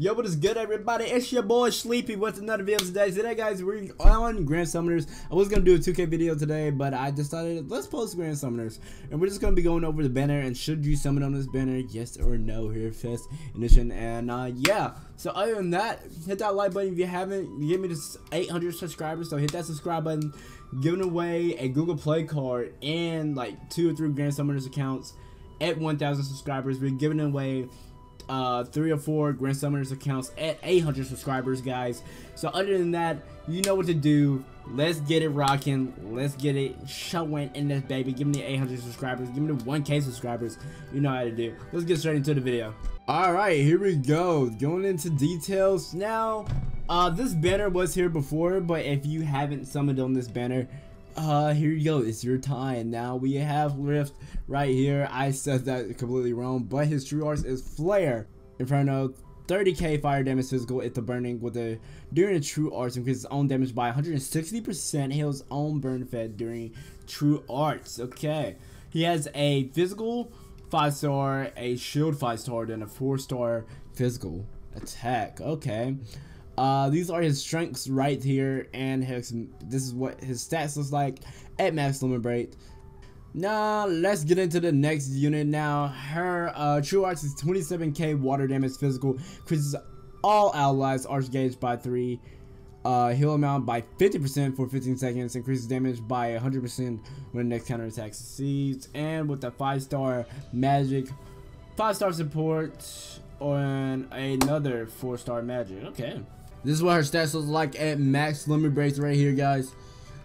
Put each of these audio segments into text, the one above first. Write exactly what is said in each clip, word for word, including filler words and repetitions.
Yo, what is good, everybody? It's your boy Sleepy with another video today. Today, guys, we're on Grand Summoners. I was gonna do a two K video today, but I decided let's post Grand Summoners, and we're just gonna be going over the banner and should you summon on this banner, yes or no, here Fest Edition, and uh, yeah. So other than that, hit that like button if you haven't. Give me this eight hundred subscribers, so hit that subscribe button. Giving away a Google Play card and like two or three Grand Summoners accounts at one thousand subscribers. We're giving away Uh, three or four Grand Summoners accounts at eight hundred subscribers, guys. So other than that, you know what to do. Let's get it rocking. Let's get it showing in this baby. Give me the eight hundred subscribers. Give me the one K subscribers. You know how to do. Let's get straight into the video. All right, here we go. Going into details now. Uh, this banner was here before, but if you haven't summoned on this banner, uh here you go, it's your time. Now we have Rift right here. I said that completely wrong, but his true arts is Flare Inferno, thirty K fire damage physical if the burning with a during a true arts, increases own damage by one hundred sixty percent, heals own burn fed during true arts. Okay, he has a physical five star, a shield five star, then a four star physical attack. Okay, Uh, these are his strengths right here, and his, this is what his stats looks like at max limit break. Now let's get into the next unit. Now her uh, true arts is twenty-seven K water damage physical, increases all allies arch gauge by three, uh, heal amount by fifty percent for fifteen seconds, increases damage by one hundred percent when the next counter attack succeeds, and with the five star magic, five star support on another four star magic. Okay, this is what her stats looks like at max limit breaks right here, guys.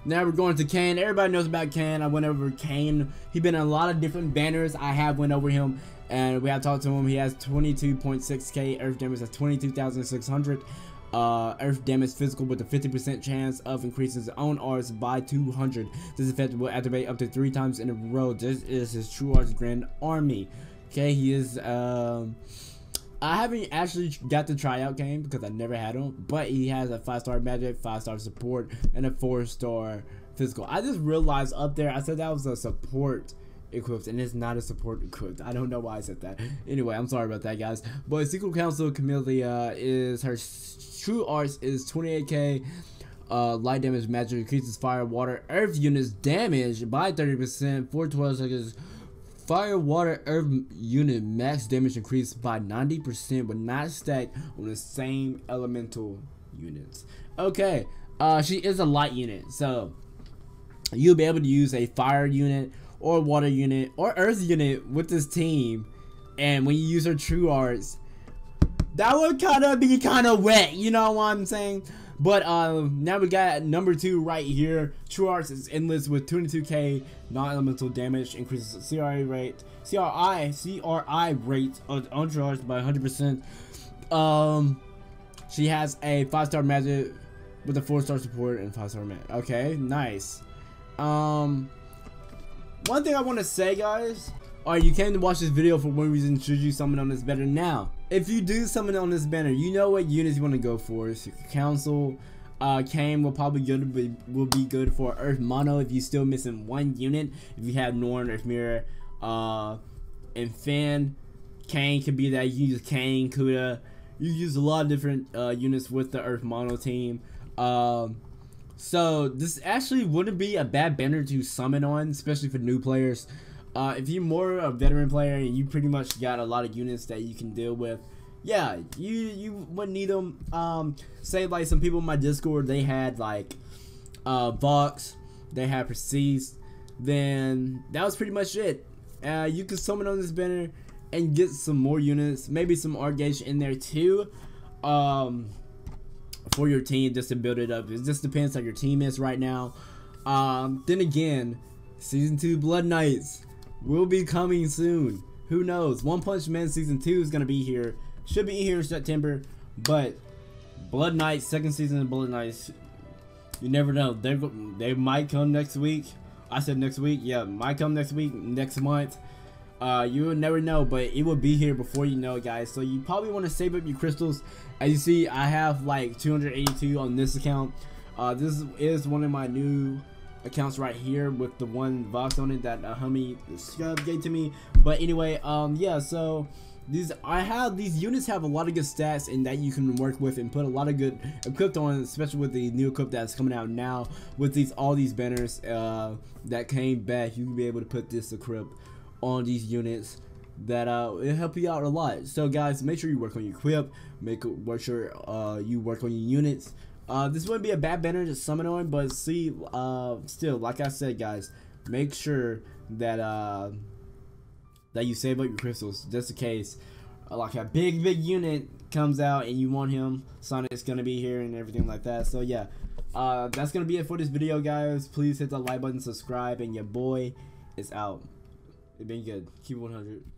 Now we're going to Kane. Everybody knows about Kane. I went over Kane. He's been in a lot of different banners. I have went over him, and we have talked to him. He has twenty-two point six K earth damage at twenty-two thousand six hundred. Uh, earth damage physical with a fifty percent chance of increasing his own arts by two hundred. This effect will activate up to three times in a row. This is his true arts grand army. Okay, he is... Um, I haven't actually got to try out Kane because I never had him, but he has a five star magic, five star support, and a four star physical. I just realized up there, I said that was a support equipped, and it's not a support equipped. I don't know why I said that. Anyway, I'm sorry about that, guys. But Secret Council of Camellia is her true arts is twenty-eight K uh, light damage magic, increases fire, water, earth units damage by thirty percent for twelve seconds. Fire, water, earth unit max damage increased by ninety percent, but not stacked on the same elemental units. Okay, uh, she is a light unit, so you'll be able to use a fire unit or water unit or earth unit with this team. And when you use her true arts, that would kind of be kind of wet, you know what I'm saying? But uh, now we got number two right here. True arts is endless with twenty-two K non-elemental damage, increases C R I rate, C R I C R I rate on, on true arts by one hundred percent. Um, she has a five star magic with a four star support and five star magic. Okay, nice. Um, one thing I want to say, guys. Alright, you came to watch this video for one reason. Should you summon on this banner? Now, if you do summon on this banner, you know what units you want to go for. Secret Council, uh, Kane will probably good, be, will be good for Earth Mono if you're still missing one unit. If you have Norn, Earth Mirror, uh, and Finn, Kane could be that. You use Kane, Kuda. You use a lot of different uh, units with the Earth Mono team. Um, so this actually wouldn't be a bad banner to summon on, especially for new players. Uh, if you're more a veteran player and you pretty much got a lot of units that you can deal with, yeah, you you wouldn't need them. Um, say like some people in my Discord, they had like uh, Vox, they had Precise, then that was pretty much it. Uh, you can summon on this banner and get some more units, maybe some art gauge in there too, um, for your team just to build it up. It just depends how your team is right now. Um, then again, season two Blood Knights will be coming soon. Who knows? One Punch Man season two is gonna be here. Should be here in September, but Blood Knights, second season of Blood Knights. You never know. They they might come next week. I said next week. Yeah, might come next week, next month. Uh, you will never know, but it will be here before you know it, guys. So you probably want to save up your crystals. As you see, I have like two hundred eighty-two on this account. Uh, this is one of my new accounts right here with the one Vox on it that uh, Hummy Scub gave to me. But anyway, um yeah, so These I have these units have a lot of good stats and that you can work with and put a lot of good equipped on, especially with the new equip that's coming out now with these all these banners uh, that came back. You can be able to put this equip on these units that uh, it'll help you out a lot. So guys, make sure you work on your equip, make work sure uh, you work on your units. Uh, this wouldn't be a bad banner to summon on, but see, uh, still, like I said, guys, make sure that uh, that you save up your crystals just in case, uh, like a big, big unit comes out and you want him. Sonic's gonna be here and everything like that. So yeah, uh, that's gonna be it for this video, guys. Please hit the like button, subscribe, and your boy is out. It's been good. Keep it one hundred.